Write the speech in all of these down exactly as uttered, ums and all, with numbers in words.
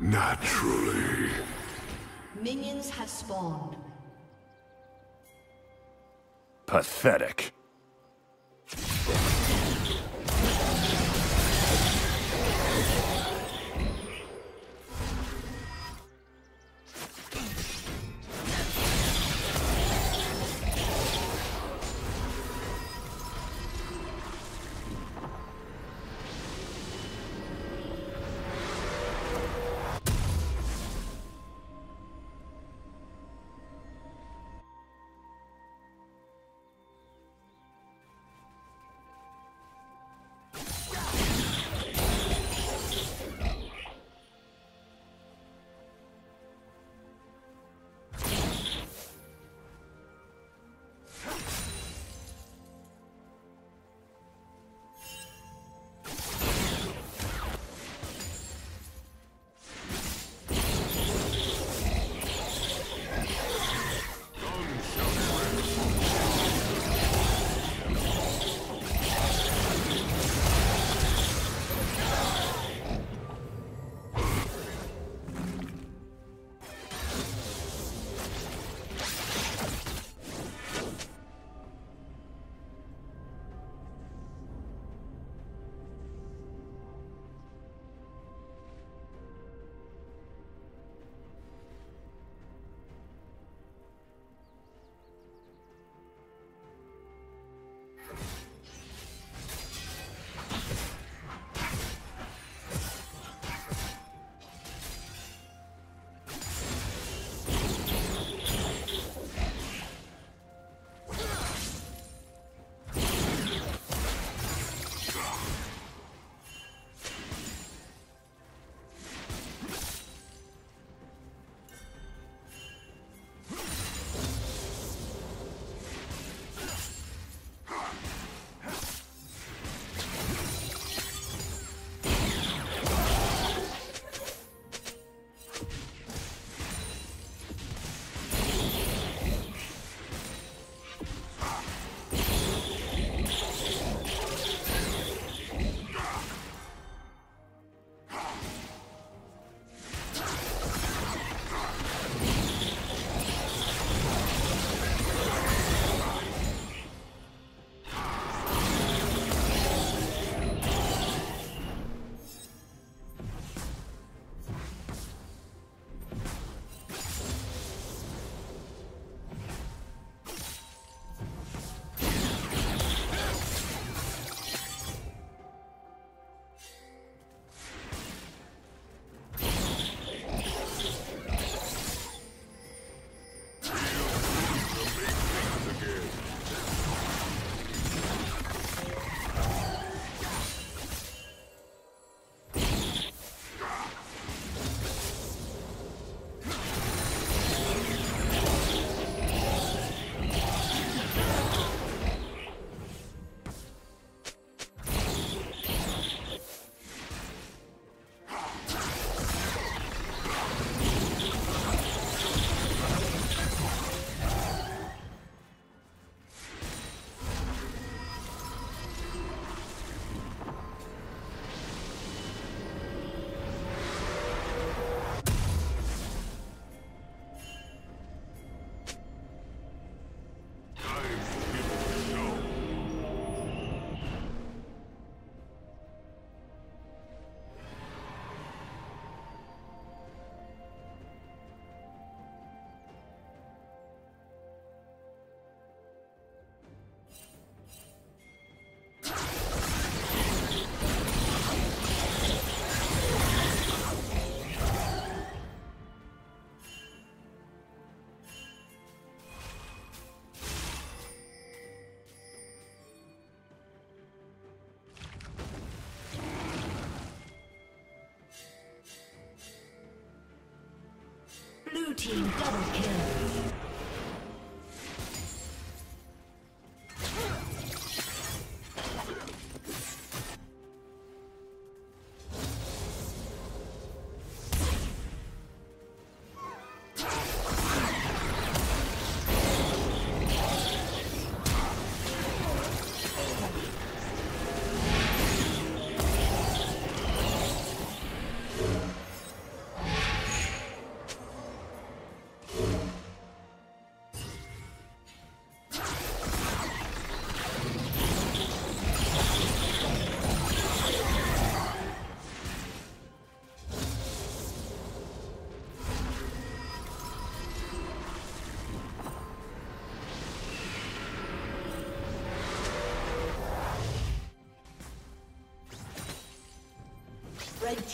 Naturally. Minions have spawned. Pathetic. Blue team double kill.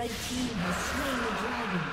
Red team has slain the dragon.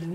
Blue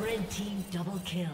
Red team double kill.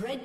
Red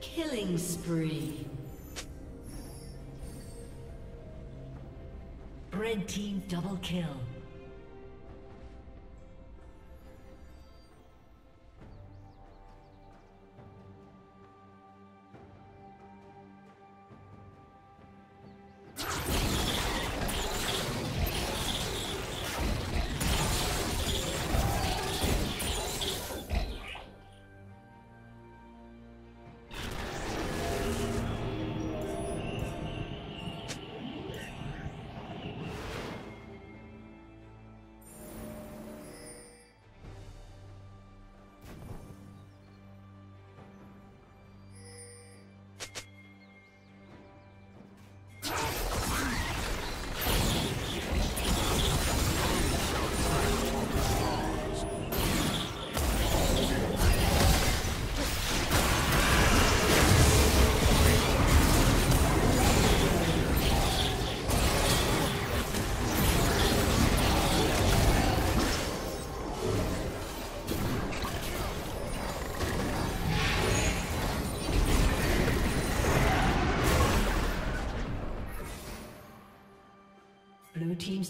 Killing spree. Red team double kill. Blue team's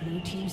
Blue team's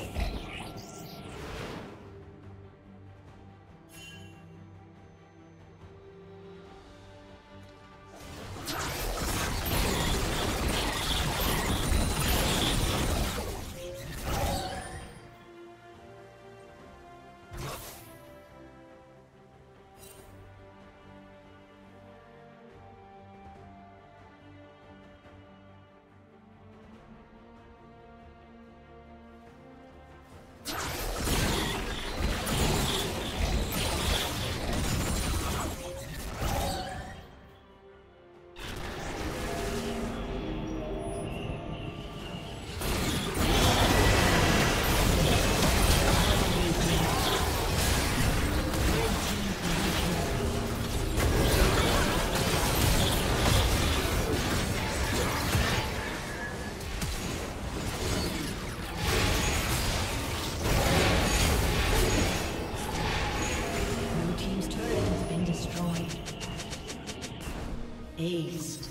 Aced.